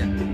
Yeah. Nice.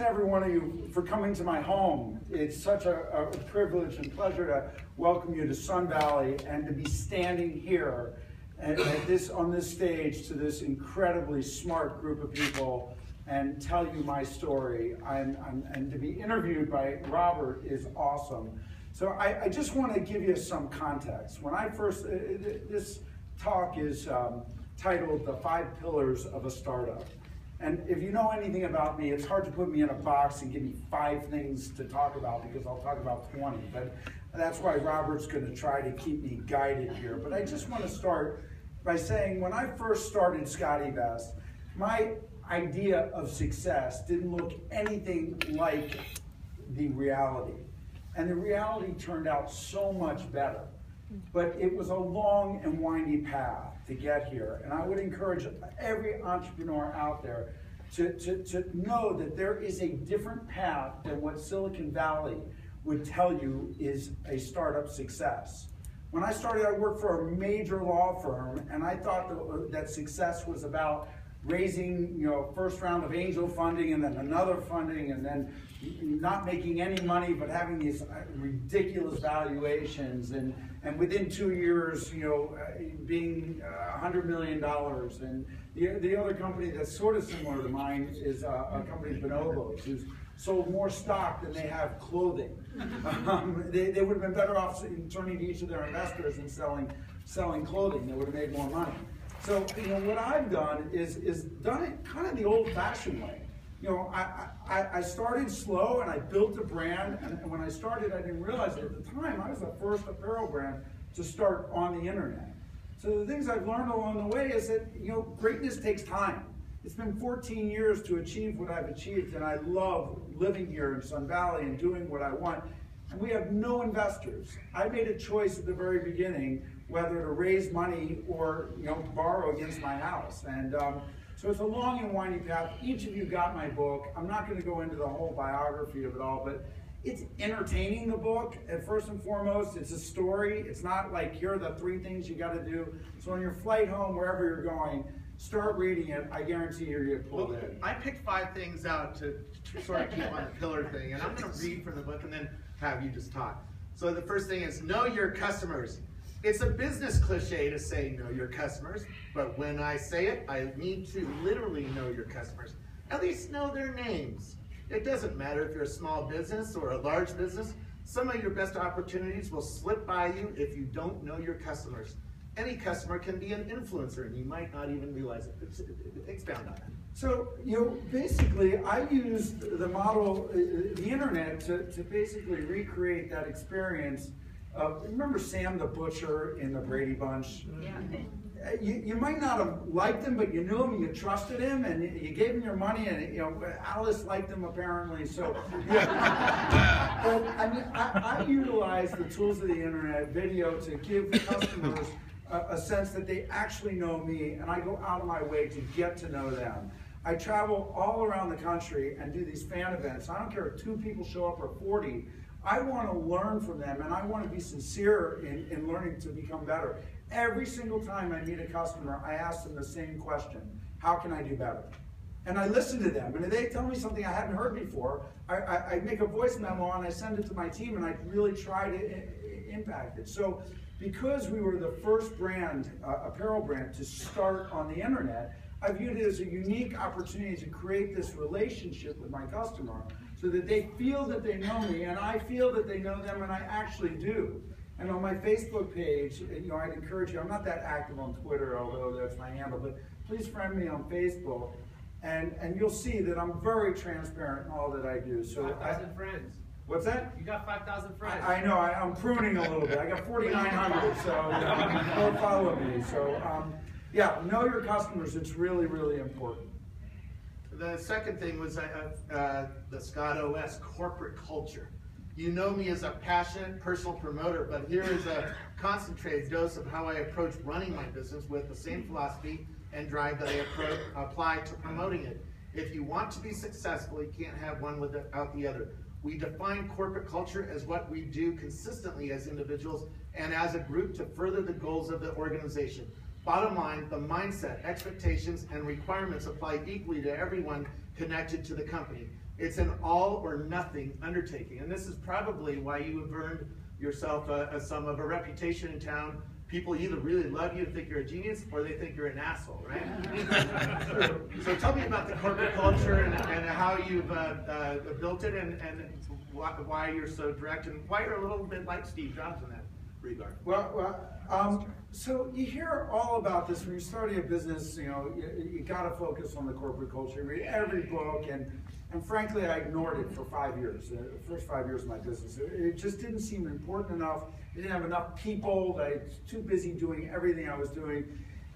Every one of you for coming to my home. It's such a privilege and pleasure to welcome you to Sun Valley and to be standing here on this stage to this incredibly smart group of people and tell you my story. And to be interviewed by Robert is awesome. So I just want to give you some context. When I first, this talk is titled The 5 Pillars of a Startup. And if you know anything about me, it's hard to put me in a box and give me 5 things to talk about because I'll talk about 20. But that's why Robert's going to try to keep me guided here. But I just want to start by saying when I first started ScottEVEST, my idea of success didn't look anything like the reality. And the reality turned out so much better. But it was a long and windy path to get here. And I would encourage every entrepreneur out there to know that there is a different path than what Silicon Valley would tell you is a startup success. When I started, I worked for a major law firm, and I thought that success was about raising, you know, first round of angel funding and then another funding and then not making any money but having these ridiculous valuations and within 2 years, you know, being $100 million. And the other company that's sort of similar to mine is a company, Bonobos, who's sold more stock than they have clothing. They would have been better off turning to each of their investors and selling clothing. They would have made more money. So, you know, what I've done is done it kind of the old-fashioned way. You know, I started slow and I built a brand, and when I started, I didn't realize that at the time I was the first apparel brand to start on the internet. So the things I've learned along the way is that, you know, greatness takes time. It's been 14 years to achieve what I've achieved, and I love living here in Sun Valley and doing what I want. And we have no investors. I made a choice at the very beginning whether to raise money or, you know, borrow against my house. And so it's a long and winding path. Each of you got my book. I'm not going to go into the whole biography of it all, but it's entertaining, the book. And first and foremost, it's a story. It's not like, here are the 3 things you got to do. So on your flight home, wherever you're going, start reading it. I guarantee you're going to get pulled in. I picked 5 things out to sort of keep on the pillar thing, and I'm going to read from the book and then have you just talk. So the first thing is, know your customers. It's a business cliche to say know your customers, but when I say it, I need to literally know your customers. At least know their names. It doesn't matter if you're a small business or a large business. Some of your best opportunities will slip by you if you don't know your customers. Any customer can be an influencer, and you might not even realize it. Expound on that. So, you know, basically, I used the model, the internet, to basically recreate that experience. Remember Sam the Butcher in the Brady Bunch? Yeah. You might not have liked him, but you knew him, you trusted him, and you gave him your money, and, you know, Alice liked him apparently, so. Yeah. But I mean, I utilized the tools of the internet, video, to give customers a sense that they actually know me, and I go out of my way to get to know them. I travel all around the country and do these fan events. I don't care if 2 people show up or 40. I want to learn from them, and I want to be sincere in learning to become better. Every single time I meet a customer, I ask them the same question: how can I do better? And I listen to them, and if they tell me something I hadn't heard before, I make a voice memo and I send it to my team, and I really try to impact it. So because we were the first brand, apparel brand, to start on the internet, I viewed it as a unique opportunity to create this relationship with my customer so that they feel that they know me, and I feel that they know them, and I actually do. And on my Facebook page, you know, I'd encourage you, I'm not that active on Twitter, although that's my handle, but please friend me on Facebook, and you'll see that I'm very transparent in all that I do. So 5,000 friends. What's that? You got 5,000 friends. I know, I'm pruning a little bit. I got 4,900, so don't follow me. So yeah, know your customers. It's really, really important. the second thing was the ScottOS corporate culture. You know me as a passionate personal promoter, but here is a concentrated dose of how I approach running my business with the same philosophy and drive that I apply to promoting it. If you want to be successful, you can't have one without the other. We define corporate culture as what we do consistently as individuals and as a group to further the goals of the organization. Bottom line, the mindset, expectations, and requirements apply equally to everyone connected to the company. It's an all or nothing undertaking. And this is probably why you have earned yourself a reputation in town. People either really love you and think you're a genius, or they think you're an asshole, right? So tell me about the corporate culture and how you've built it, and why you're so direct, and why you're a little bit like Steve Jobs in that regard. So you hear all about this when you're starting a business. You know, you gotta focus on the corporate culture. Read every book, and frankly, I ignored it for 5 years. The first 5 years of my business, it just didn't seem important enough. I didn't have enough people. I was too busy doing everything I was doing,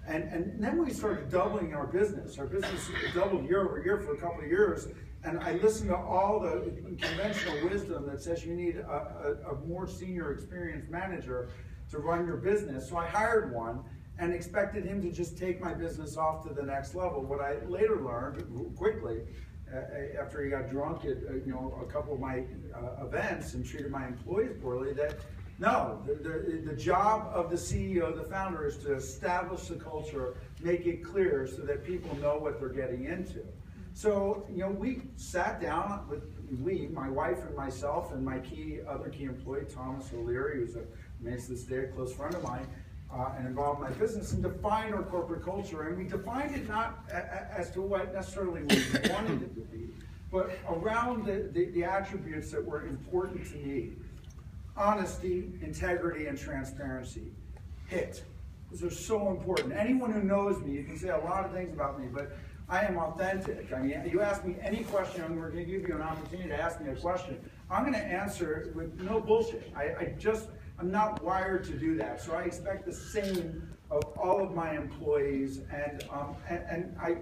and then we started doubling our business. Our business doubled year over year for a couple of years, and I listened to all the conventional wisdom that says you need a more senior, experienced manager to run your business. So I hired one and expected him to just take my business off to the next level. What I later learned quickly, after he got drunk at a couple of my events and treated my employees poorly, that no, the job of the CEO, the founder, is to establish the culture, make it clear so that people know what they're getting into. So we sat down with my wife and myself and my other key employee, Thomas O'Leary, who's remains to this day a close friend of mine, and involved in my business, and defined our corporate culture. And we defined it not as to what necessarily we wanted it to be, but around the attributes that were important to me. Honesty, integrity, and transparency. HIT. Those are so important. Anyone who knows me, you can say a lot of things about me, but I am authentic. I mean, you ask me any question, and we're going to give you an opportunity to ask me a question. I'm going to answer it with no bullshit. I'm not wired to do that, so I expect the same of all of my employees, and I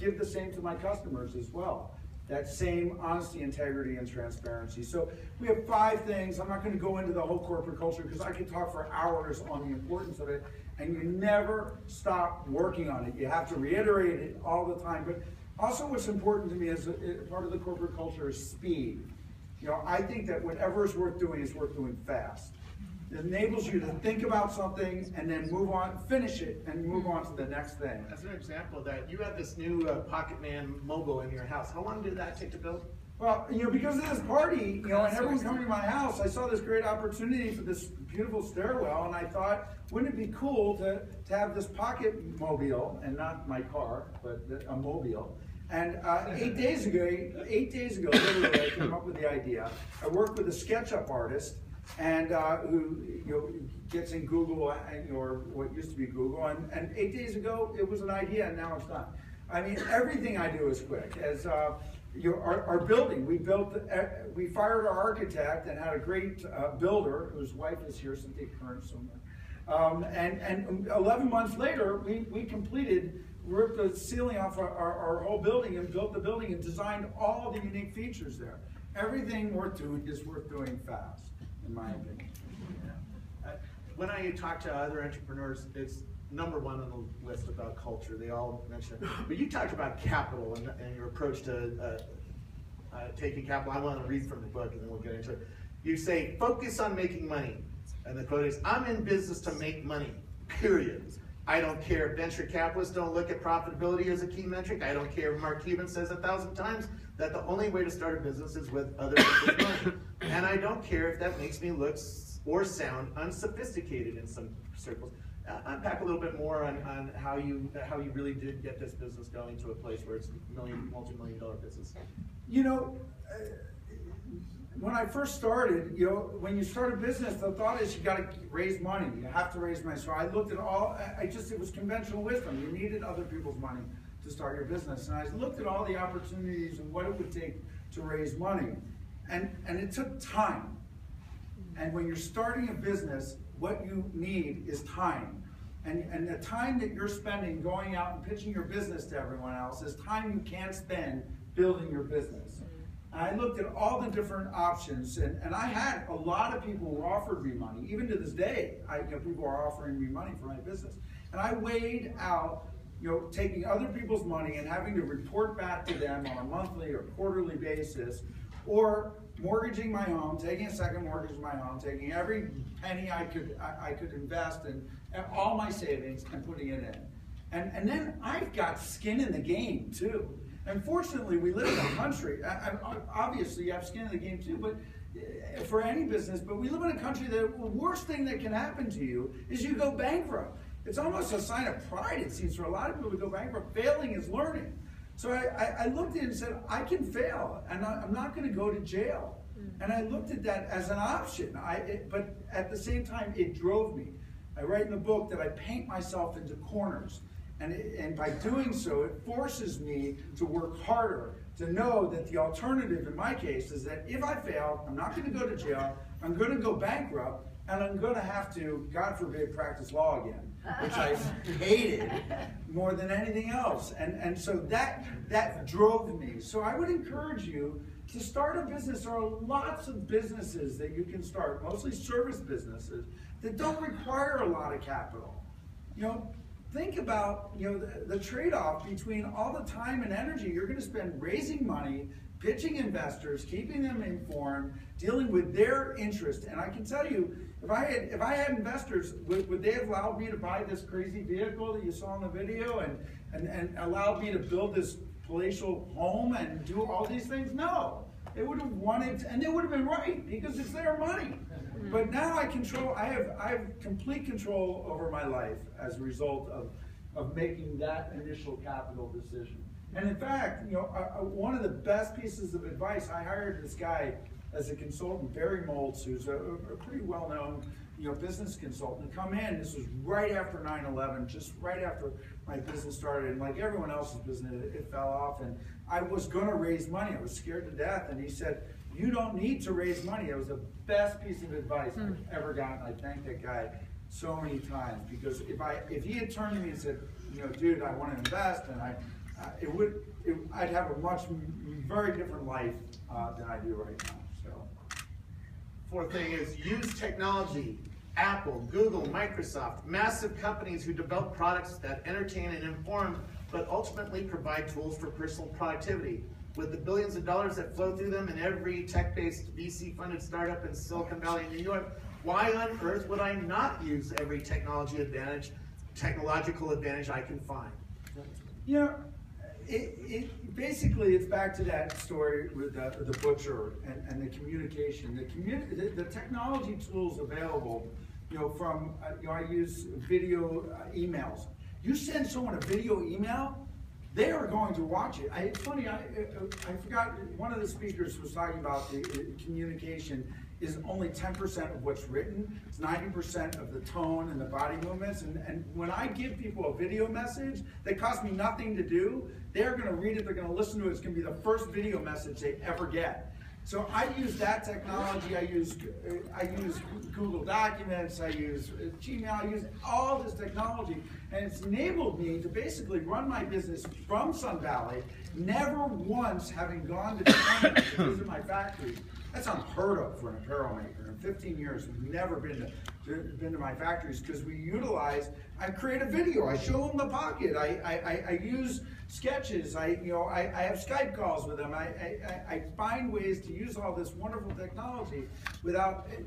give the same to my customers as well. That same honesty, integrity, and transparency. So we have 5 things. I'm not going to go into the whole corporate culture because I could talk for hours on the importance of it, and you never stop working on it. You have to reiterate it all the time. But also, what's important to me as a part of the corporate culture is speed. I think that whatever is worth doing is worth doing fast. It enables you to think about something and then move on, finish it, and move on to the next thing. As an example of that, you have this new Pocket Man mobile in your house. How long did that take to build? Well, because of this party, and everyone coming to my house, I saw this great opportunity for this beautiful stairwell, and I thought, wouldn't it be cool to have this pocket mobile, and not my car, but a mobile. And 8 days ago, literally, I came up with the idea. I worked with a SketchUp artist, and who gets in Google, or what used to be Google, and 8 days ago it was an idea and now it's done. I mean, everything I do is quick. As our building, we fired our architect and had a great builder whose wife is here, Cynthia Kern somewhere. And 11 months later, we completed, ripped the ceiling off our whole building and built the building and designed all the unique features there. Everything worth doing is worth doing fast, in my opinion. Yeah. When I talk to other entrepreneurs, it's #1 on the list about culture. They all mention it. But you talked about capital and your approach to taking capital. I want to read from the book and then we'll get into it. You say, focus on making money. And the quote is, I'm in business to make money, period. I don't care. Venture capitalists don't look at profitability as a key metric. I don't care. Mark Cuban says 1,000 times that the only way to start a business is with other people's money. And I don't care if that makes me look or sound unsophisticated in some circles. Unpack a little bit more on how you really did get this business going to a place where it's multi-million-dollar business. When I first started, when you start a business, the thought is you got to raise money. You have to raise money. So I looked at it was conventional wisdom. You needed other people's money to start your business. And I looked at all the opportunities and what it would take to raise money. And it took time. And when you're starting a business, what you need is time. And the time that you're spending going out and pitching your business to everyone else is time you can't spend building your business. And I looked at all the different options, and I had a lot of people who offered me money. Even to this day, people are offering me money for my business. And I weighed out, you know, taking other people's money and having to report back to them on a monthly or quarterly basis, or mortgaging my home, taking a second mortgage on my home, taking every penny I could invest in, and all my savings, and putting it in. And then I've got skin in the game too. And fortunately, we live in a country. Obviously, you have skin in the game too, but for any business. But we live in a country that the worst thing that can happen to you is you go bankrupt. It's almost a sign of pride, it seems, for a lot of people who go bankrupt. Failing is learning. So I looked at it and said, I can fail, and I'm not going to go to jail. Mm. And I looked at that as an option. But at the same time, it drove me. I write in the book that I paint myself into corners. And by doing so, it forces me to work harder, to know that the alternative in my case is that if I fail, I'm not going to go to jail, I'm going to go bankrupt, and I'm going to have to, God forbid, practice law again, which I hated more than anything else. And so that drove me. So I would encourage you to start a business. There are lots of businesses that you can start, mostly service businesses, that don't require a lot of capital. You know, think about, you know, the trade-off between all the time and energy you're going to spend raising money, pitching investors, keeping them informed, dealing with their interest. And I can tell you, if I had investors, would they have allowed me to buy this crazy vehicle that you saw in the video and allowed me to build this palatial home and do all these things? No. They would have wanted to, and they would have been right, because it's their money. But now I have complete control over my life as a result of making that initial capital decision. And in fact, you know, one of the best pieces of advice, I hired this guy as a consultant, Barry Moltz, who's a pretty well-known, you know, business consultant, to come in. This was right after 9/11, just right after my business started. And like everyone else's business, it fell off. And I was going to raise money. I was scared to death. And he said, "You don't need to raise money." It was the best piece of advice I've ever gotten. I thank that guy so many times, because if he had turned to me and said, "You know, dude, I want to invest," and I'd have a very different life than I do right now. So, fourth thing is use technology. Apple, Google, Microsoft, massive companies who develop products that entertain and inform, but ultimately provide tools for personal productivity. With the billions of dollars that flow through them in every tech-based VC-funded startup in Silicon Valley and New York, why on earth would I not use every technological advantage I can find? You know, basically it's back to that story with the butcher and the communication. The technology tools available, you know, from, you know, I use video emails. You send someone a video email, they are going to watch it. It's funny, I forgot, one of the speakers was talking about the communication is only 10% of what's written. It's 90% of the tone and the body movements. And when I give people a video message that costs me nothing to do, they're going to read it, they're going to listen to it. It's going to be the first video message they ever get. So I use that technology. I use Google Documents, I use Gmail, I use all this technology, and it's enabled me to basically run my business from Sun Valley, never once having gone to China to visit my factory. That's unheard of for an apparel maker. In 15 years, we've never been to my factories, because we utilize, I create a video, I show them the pocket, I use sketches, I have Skype calls with them, I find ways to use all this wonderful technology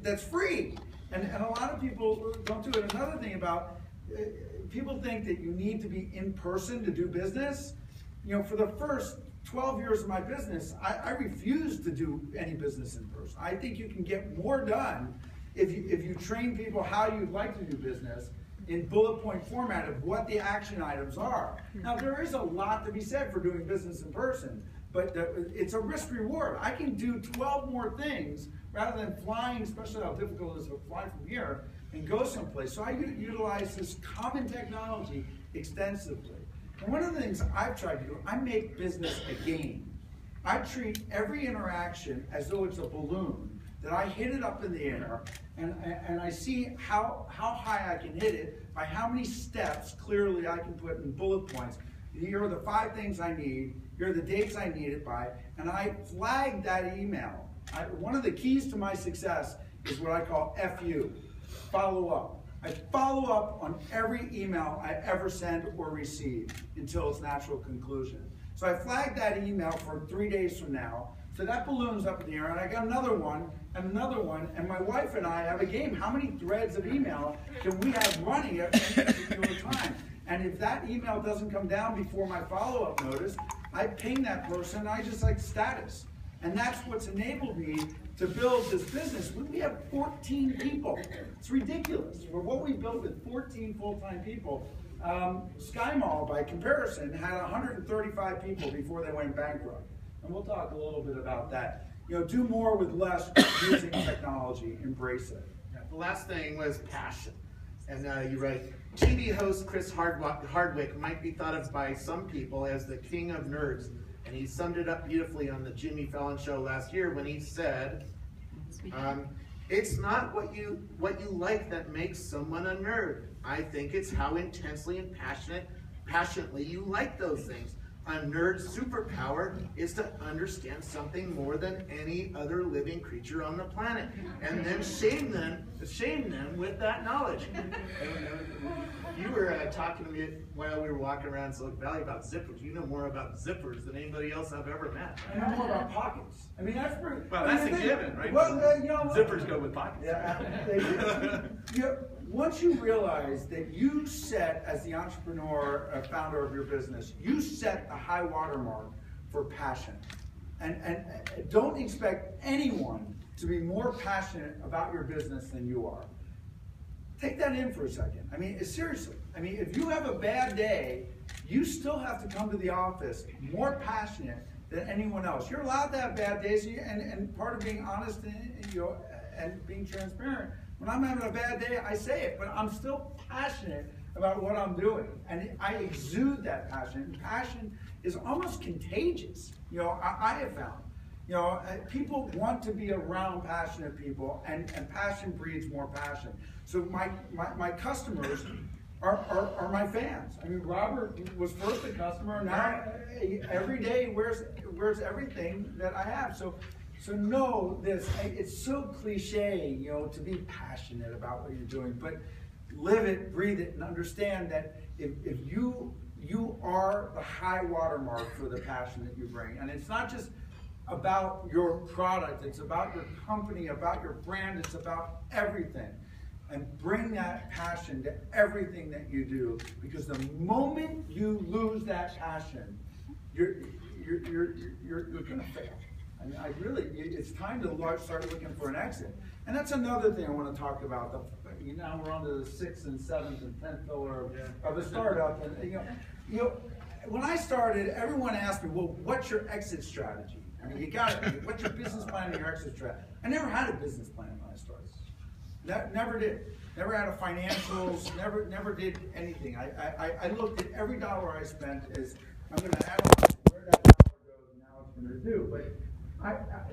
that's free. And a lot of people don't do it. Another thing about, people think that you need to be in person to do business. You know, for the first 12 years of my business, I refused to do any business in person. I think you can get more done if you train people how you'd like to do business in bullet point format of what the action items are. Now, there is a lot to be said for doing business in person, but it's a risk reward. I can do 12 more things rather than flying, especially how difficult it is to fly from here and go someplace. So I utilize this common technology extensively. And one of the things I've tried to do, I make business a game. I treat every interaction as though it's a balloon. that I hit it up in the air, and I see how high I can hit it, by how many steps clearly I can put in bullet points. Here are the 5 things I need, here are the dates I need it by, and I flagged that email. One of the keys to my success is what I call FU, follow up. I follow up on every email I ever send or receive until its natural conclusion. So I flagged that email for 3 days from now, so that balloon's up in the air, and I got another one, and my wife and I have a game. How many threads of email can we have running at any particular time? And if that email doesn't come down before my follow-up notice, I ping that person, and I just like status. And that's what's enabled me to build this business. We have 14 people. It's ridiculous. For what we built with 14 full-time people, Sky Mall, by comparison, had 135 people before they went bankrupt. And we'll talk a little bit about that. You know, do more with less using technology. Embrace it. Yeah, the last thing was passion. And you write, TV host Chris Hardwick might be thought of by some people as the king of nerds. And he summed it up beautifully on the Jimmy Fallon show last year when he said, it's not what you like that makes someone a nerd. I think it's how intensely and passionately you like those things. A nerd's superpower is to understand something more than any other living creature on the planet, and then shame them with that knowledge. You were talking to me while we were walking around Silicon Valley about zippers. You know more about zippers than anybody else I've ever met. I know more about pockets. I mean, that's pretty. Well, that's a given, right? Well, you know, zippers go with pockets. Yeah, they do. Yeah. Once you realize that you set, as the entrepreneur, founder of your business, you set the high watermark for passion. And don't expect anyone to be more passionate about your business than you are. Take that in for a second. I mean, seriously. I mean, if you have a bad day, you still have to come to the office more passionate than anyone else. You're allowed to have bad days, and part of being honest and being transparent. When I'm having a bad day, I say it, but I'm still passionate about what I'm doing. And I exude that passion. And passion is almost contagious. You know, I have found, you know, people want to be around passionate people, and passion breeds more passion. So my customers are my fans. I mean, Robert was first a customer, now every day wears everything that I have. So know this, it's so cliche, you know, to be passionate about what you're doing, but live it, breathe it, and understand that if you are the high watermark for the passion that you bring. And it's not just about your product, it's about your company, about your brand, it's about everything. And bring that passion to everything that you do, because the moment you lose that passion, you're gonna fail. I mean, it's time to start looking for an exit. And that's another thing I want to talk about. You know, now we're on to the 6th and 7th and 10th pillar of a startup. And you know, when I started, everyone asked me, well, what's your exit strategy? I mean, you got it. What's your business plan and your exit strategy? I never had a business plan when I started. Never did. Never had a financials, never did anything. I looked at every dollar I spent as, I'm going to analyze where that dollar goes and how it's going to do. But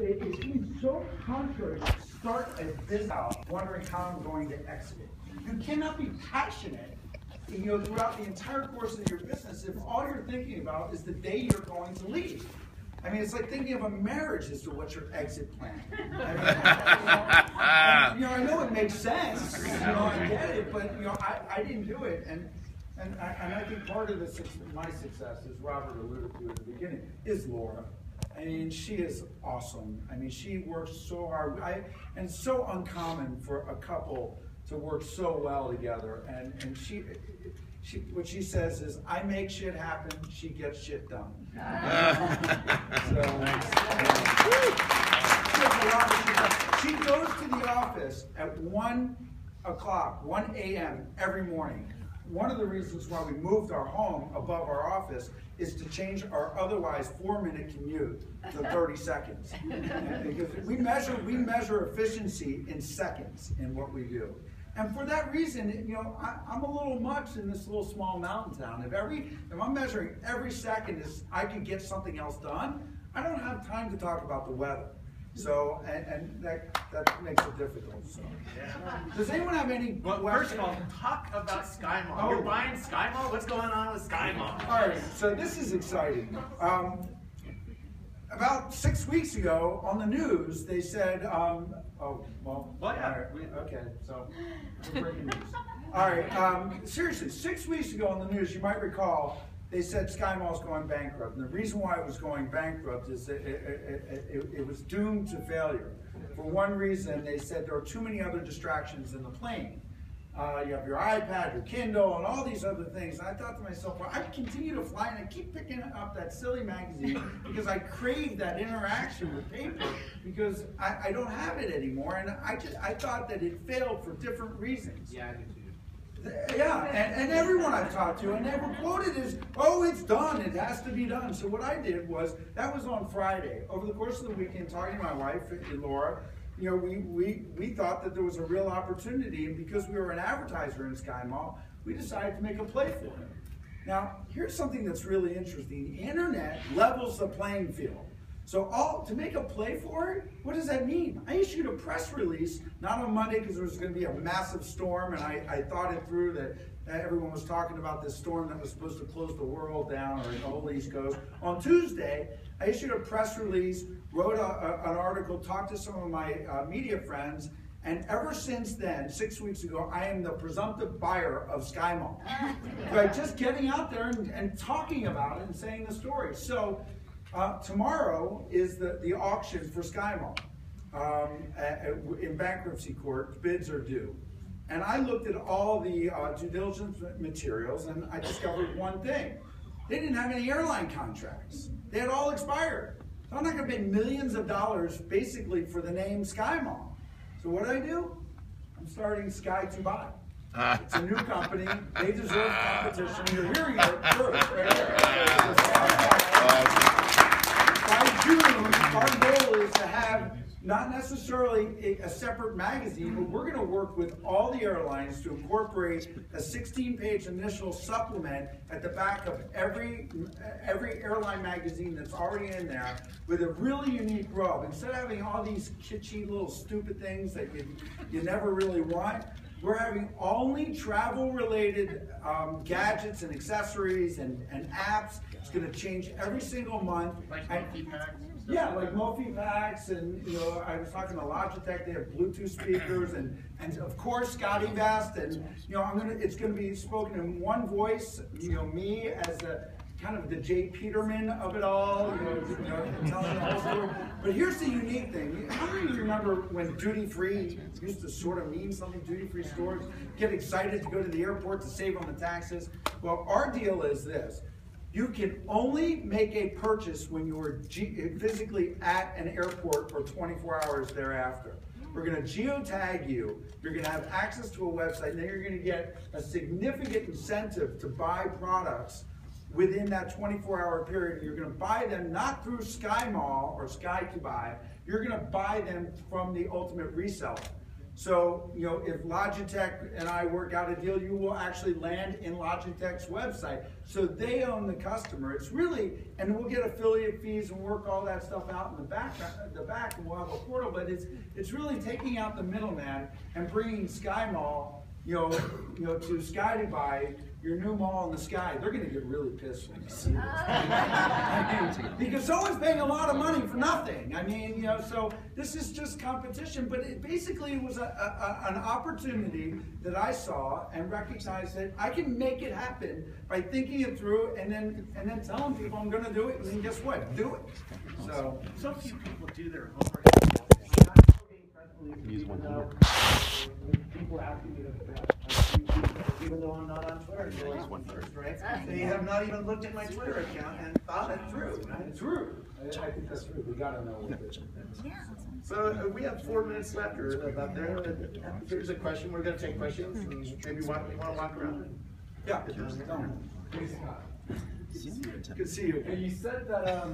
it seems so contrary to start a business out wondering how I'm going to exit it. You cannot be passionate, you know, throughout the entire course of your business if all you're thinking about is the day you're going to leave. I mean, it's like thinking of a marriage as to what's your exit plan. I mean, you know, I know it makes sense. You know, I get it, but you know, I didn't do it. And I think part of my success, as Robert alluded to at the beginning, is Laura. I mean, she is awesome. I mean, she works so hard. And so uncommon for a couple to work so well together. And she what she says is, I make shit happen, she gets shit done. So, she goes to the office at 1 a.m. every morning. One of the reasons why we moved our home above our office is to change our otherwise 4-minute commute to 30 seconds. Because we measure efficiency in seconds in what we do. And for that reason, you know, I'm a little much in this little small mountain town. If I'm measuring every second as I can get something else done, I don't have time to talk about the weather. So, and that makes it difficult. So. Yeah. Does anyone have any? Well, first of all, talk about SkyMall. Oh. You're buying SkyMall? What's going on with SkyMall? All right, so this is exciting. About 6 weeks ago on the news, they said, we're breaking news. All right, seriously, 6 weeks ago on the news, you might recall, they said SkyMall's going bankrupt, and the reason why it was going bankrupt is that it was doomed to failure. For one reason, they said there are too many other distractions in the plane. You have your iPad, your Kindle, and all these other things. And I thought to myself, well, I continue to fly, and I keep picking up that silly magazine because I crave that interaction with paper because I don't have it anymore. And I thought that it failed for different reasons. Yeah, I do too. Yeah, and everyone I've talked to, and they were quoted as, oh, it's done, it has to be done. So what I did was, that was on Friday. Over the course of the weekend, talking to my wife, Laura, you know, we thought that there was a real opportunity, and because we were an advertiser in SkyMall, we decided to make a play for it. Now, here's something that's really interesting. The internet levels the playing field. So to make a play for it, what does that mean? I issued a press release, not on Monday because there was going to be a massive storm, and I thought it through that everyone was talking about this storm that was supposed to close the world down or the whole East Coast. On Tuesday, I issued a press release, wrote an article, talked to some of my media friends, and ever since then, 6 weeks ago, I am the presumptive buyer of SkyMall. By just getting out there and talking about it and saying the story. So. Tomorrow is the auction for SkyMall in bankruptcy court. Bids are due. And I looked at all the due diligence materials, and I discovered one thing. They didn't have any airline contracts. They had all expired. So I'm not going to pay millions of dollars basically for the name SkyMall. So what do? I'm starting Sky2Buy. It's a new company. They deserve competition. You're hearing it first right here. By June, our goal is to have not necessarily a separate magazine, but we're going to work with all the airlines to incorporate a 16-page initial supplement at the back of every airline magazine that's already in there with a really unique rub. Instead of having all these kitschy little stupid things that you never really want, we're having only travel-related gadgets and accessories and apps. It's going to change every single month. Like Mophie packs? Yeah, like Mophie packs, and you know, I was talking to Logitech. They have Bluetooth speakers, and of course ScottEVEST, and you know, it's going to be spoken in one voice. You know, me as the kind of the Jay Peterman of it all. You know telling the whole story. But here's the unique thing. How many of you remember when duty-free used to sort of mean something, duty-free stores, get excited to go to the airport to save on the taxes? Well, our deal is this. You can only make a purchase when you are physically at an airport for 24 hours thereafter. We're going to geotag you. You're going to have access to a website, and then you're going to get a significant incentive to buy products within that 24-hour period. You're going to buy them not through SkyMall or Sky2Buy. You're going to buy them from the ultimate reseller. So, you know, if Logitech and I work out a deal, you will actually land in Logitech's website. So they own the customer. It's really, and we'll get affiliate fees and work all that stuff out in the back, and we'll have a portal. But it's really taking out the middleman and bringing SkyMall, you know, to Sky2Buy. Your new mall in the sky, they're going to get really pissed when they see this. Because someone's paying a lot of money for nothing. I mean, you know, so this is just competition, but it basically was an opportunity that I saw and recognized that I can make it happen by thinking it through and then telling people I'm going to do it, and then guess what? Do it. So few people do their homework. People after me even though I'm not on Twitter. Right? They have not even looked at my Twitter account and thought it through. It's true. I think that's true. We gotta know what it is. Yeah. So we have 4 minutes left or about there. Here's a question. We're gonna take questions. Maybe you wanna walk around. Yeah. Good to see you. You said that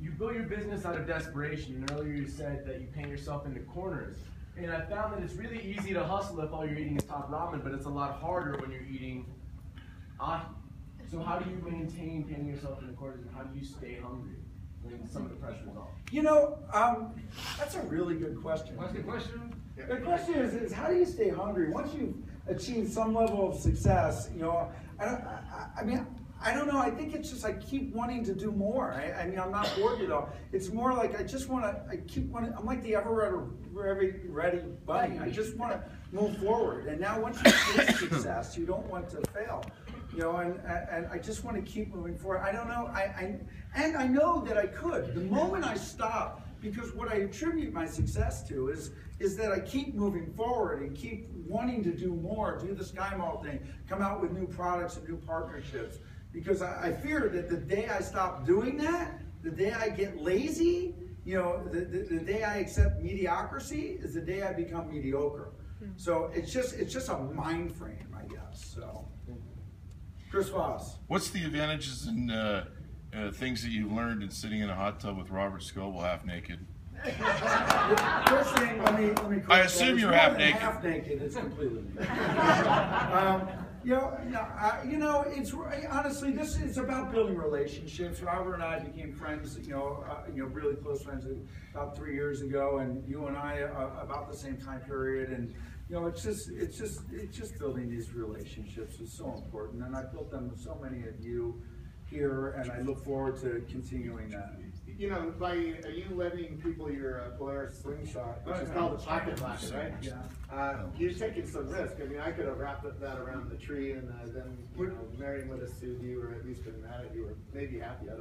you build your business out of desperation, and earlier you said that you paint yourself into corners. And I found that it's really easy to hustle if all you're eating is top ramen, but it's a lot harder when you're eating ahi. So how do you maintain painting yourself in the corners, and how do you stay hungry? when some of the pressure's off? You know, that's a really good question. What's the question? The question is how do you stay hungry? Once you've achieved some level of success, you know, I don't know. I think it's just I keep wanting to do more. I mean, I'm not bored at all. It's more like I'm like the ever ready bunny. I just want to move forward. And now once you achieve success, you don't want to fail. You know, and I just want to keep moving forward. I don't know. And I know that I could. The moment I stop, because what I attribute my success to is that I keep moving forward and keep wanting to do more, do the SkyMall thing, come out with new products and new partnerships. Because I fear that the day I stop doing that, the day I get lazy, you know, the day I accept mediocrity is the day I become mediocre. So it's just a mind frame, I guess. So. Chris Foss. What's the advantages and things that you've learned in sitting in a hot tub with Robert Scoble half naked? First thing, let me. I assume you're half naked. Half naked. It's completely naked. It's honestly it's about building relationships. Robert and I became friends, really close friends about 3 years ago, and you and I about the same time period, and. You know, it's just building these relationships is so important, and I built them with so many of you here, and I look forward to continuing that. You know, by you lending people your Polaris slingshot, which is called the pocket rocket, right? Yeah. You're taking some risk. I mean, I could have wrapped that around the tree and then, you know, Marion would have sued you or at least been mad at you or maybe happy, I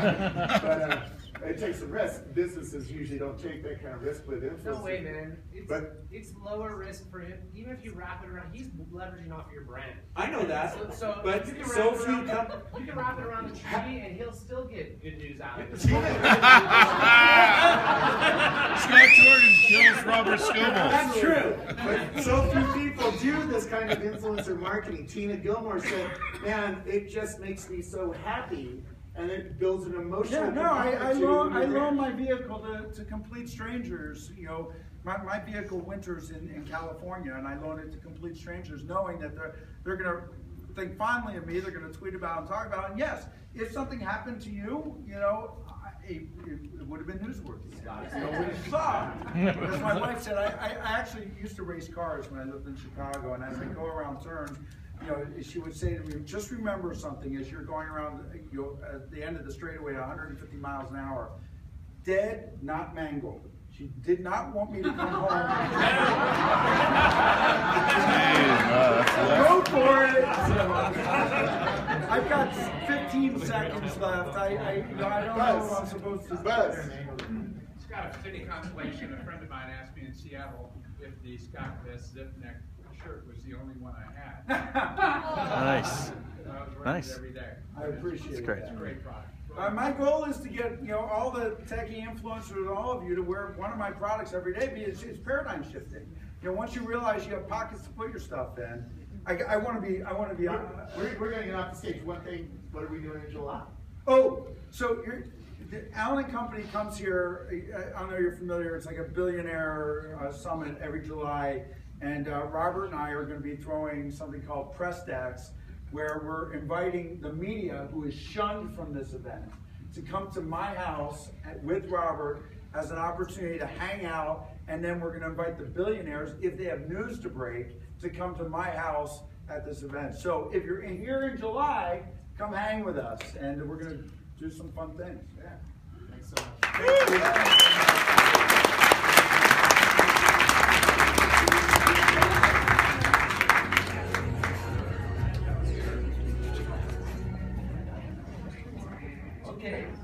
don't know. But it takes some risk. Businesses usually don't take that kind of risk with influence. No way, man. It's lower risk for him. Even if you wrap it around, he's leveraging off your brand. I know that. So but you can wrap it around the tree and he'll still get good news out of it. Scott Jordan kills Robert Scoble. That's true. But so few people do this kind of influencer marketing. Tina Gilmore said, "Man, it just makes me so happy." And it builds an emotional. Yeah, no, I loan my vehicle to complete strangers. You know, my vehicle winters in California, and I loan it to complete strangers, knowing that they're going to think fondly of me. They're going to tweet about it and talk about it. And yes, if something happened to you, you know, it would have been newsworthy. Guys, nobody saw it. As my wife said, I actually used to race cars when I lived in Chicago, and as I go around turns. You know, she would say to me, just remember something as you're going around, you know, at the end of the straightaway at 150 miles an hour. Dead, not mangled. She did not want me to come home. Go for it. I've got 15 seconds left. I don't know if I'm supposed to. It's got a city consolation. A friend of mine asked me in Seattle if the ScottEVEST zip neck shirt was the only one I had. Nice. I was wearing it every day. I appreciate it. It's great. It's a great product. My goal is to get, you know, all the techie influencers, all of you, to wear one of my products every day. Because it's paradigm shifting. You know, once you realize you have pockets to put your stuff in, I want to be. We're going to get off the stage. One thing. What are we doing in July? Oh, so you're. The Allen & Company comes here. I know you're familiar. It's like a billionaire summit every July. And Robert and I are going to be throwing something called Press Dax, where we're inviting the media who is shunned from this event to come to my house with Robert as an opportunity to hang out. And then we're going to invite the billionaires, if they have news to break, to come to my house at this event. So if you're in here in July, come hang with us, and we're going to do some fun things. Yeah. Thanks so much. Thank you.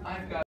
I've got